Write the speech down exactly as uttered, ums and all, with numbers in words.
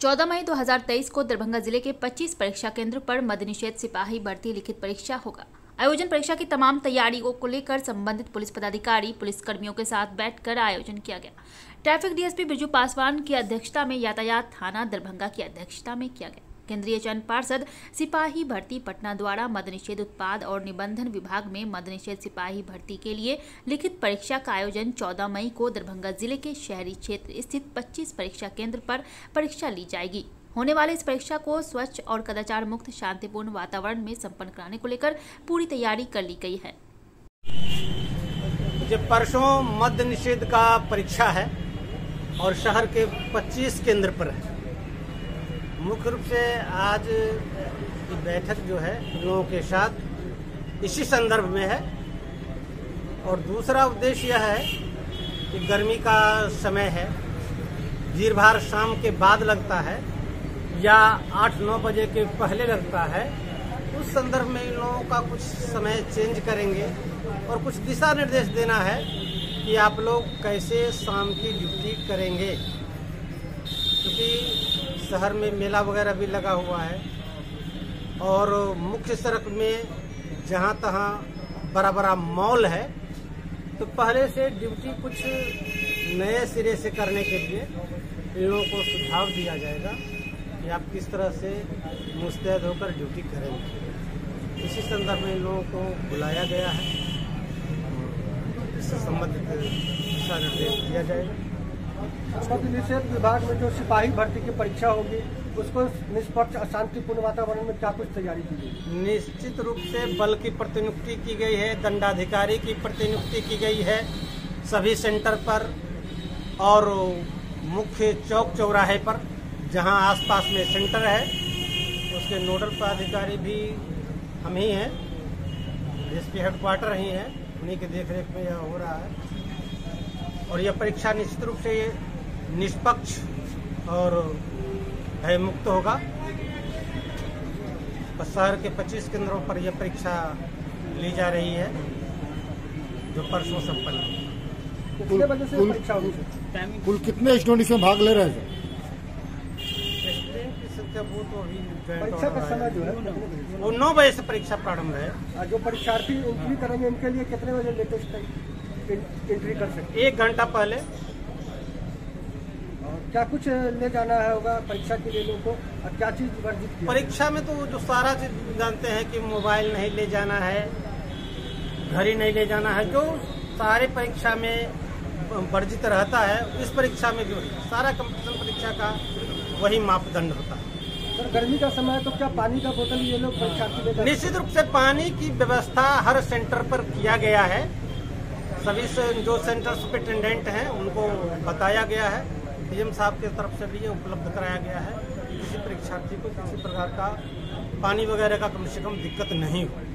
चौदह मई दो हज़ार तेईस को दरभंगा जिले के पच्चीस परीक्षा केंद्र पर मद्य निषेध सिपाही भर्ती लिखित परीक्षा होगा। आयोजन परीक्षा की तमाम तैयारियों को लेकर संबंधित पुलिस पदाधिकारी, पुलिस कर्मियों के साथ बैठकर आयोजन किया गया। ट्रैफिक डीएसपी बिरजू पासवान की अध्यक्षता में, यातायात थाना दरभंगा की अध्यक्षता में किया गया। केंद्रीय चयन पर्षद सिपाही भर्ती पटना द्वारा मद्य निषेध उत्पाद और निबंधन विभाग में मद्य निषेध सिपाही भर्ती के लिए लिखित परीक्षा का आयोजन चौदह मई को दरभंगा जिले के शहरी क्षेत्र स्थित पच्चीस परीक्षा केंद्र पर परीक्षा ली जाएगी। होने वाले इस परीक्षा को स्वच्छ और कदाचार मुक्त शांतिपूर्ण वातावरण में संपन्न कराने को लेकर पूरी तैयारी कर ली गई है। जब परसों मद्य निषेध का परीक्षा है और शहर के पच्चीस केंद्र पर है। मुख्य रूप से आज की बैठक जो है लोगों के साथ इसी संदर्भ में है और दूसरा उद्देश्य यह है कि गर्मी का समय है, भीड़ भाड़ शाम के बाद लगता है या आठ नौ बजे के पहले लगता है। उस संदर्भ में इन लोगों का कुछ समय चेंज करेंगे और कुछ दिशा निर्देश देना है कि आप लोग कैसे शाम की ड्यूटी करेंगे, क्योंकि शहर में मेला वगैरह भी लगा हुआ है और मुख्य सड़क में जहाँ तहाँ बड़ा बड़ा मॉल है, तो पहले से ड्यूटी कुछ नए सिरे से करने के लिए इन लोगों को सुझाव दिया जाएगा कि आप किस तरह से मुस्तैद होकर ड्यूटी करेंगे। इसी संदर्भ में इन लोगों को बुलाया गया है, इससे संबंधित दिशा निर्देश दिया जाएगा। मद्य निषेध विभाग में जो सिपाही भर्ती की परीक्षा होगी उसको निष्पक्ष और शांतिपूर्ण वातावरण में क्या कुछ तैयारी की गई? निश्चित रूप से बल की प्रतिनियुक्ति की गई है, दंडाधिकारी की प्रतिनियुक्ति की गई है सभी सेंटर पर और मुख्य चौक चौराहे पर जहां आसपास में सेंटर है उसके नोडल पदाधिकारी भी हम ही हैं, डीएसपी हेडक्वार्टर ही हैं, उन्हीं की देखरेख में यह हो रहा है और यह परीक्षा निश्चित रूप से निष्पक्ष और भयमुक्त होगा। शहर के पच्चीस केंद्रों पर यह परीक्षा ली जा रही है जो परसों संपन्न। कुल कितने स्टूडेंट इसमें भाग ले रहे हैं? स्टूडेंट की संख्या वो तो अभी परीक्षा का समय जो है वो नौ बजे से परीक्षा प्रारंभ है। जो परीक्षार्थी एंट्री करेंगे उनके लिए कितने बजे लेटेस्ट एंट्री कर सकते? एक घंटा पहले। और क्या कुछ ले जाना है होगा परीक्षा के लिए लोगों को और क्या चीज वर्जित? परीक्षा में तो जो सारा चीज जानते हैं कि मोबाइल नहीं ले जाना है, घड़ी नहीं ले जाना है, जो सारे परीक्षा में वर्जित रहता है इस परीक्षा में भी सारा कंपटीशन परीक्षा का वही मापदंड होता है। सर गर्मी का समय है तो क्या पानी का बोतल ये लोग परीक्षार्थी ले? निश्चित रूप से पानी की व्यवस्था हर सेंटर पर किया गया है, सभी से जो सेंटर सुपरिटेंडेंट हैं उनको बताया गया है, डीएम साहब की तरफ से भी ये उपलब्ध कराया गया है किसी परीक्षार्थी को किसी प्रकार का पानी वगैरह का कम से कम दिक्कत नहीं हो।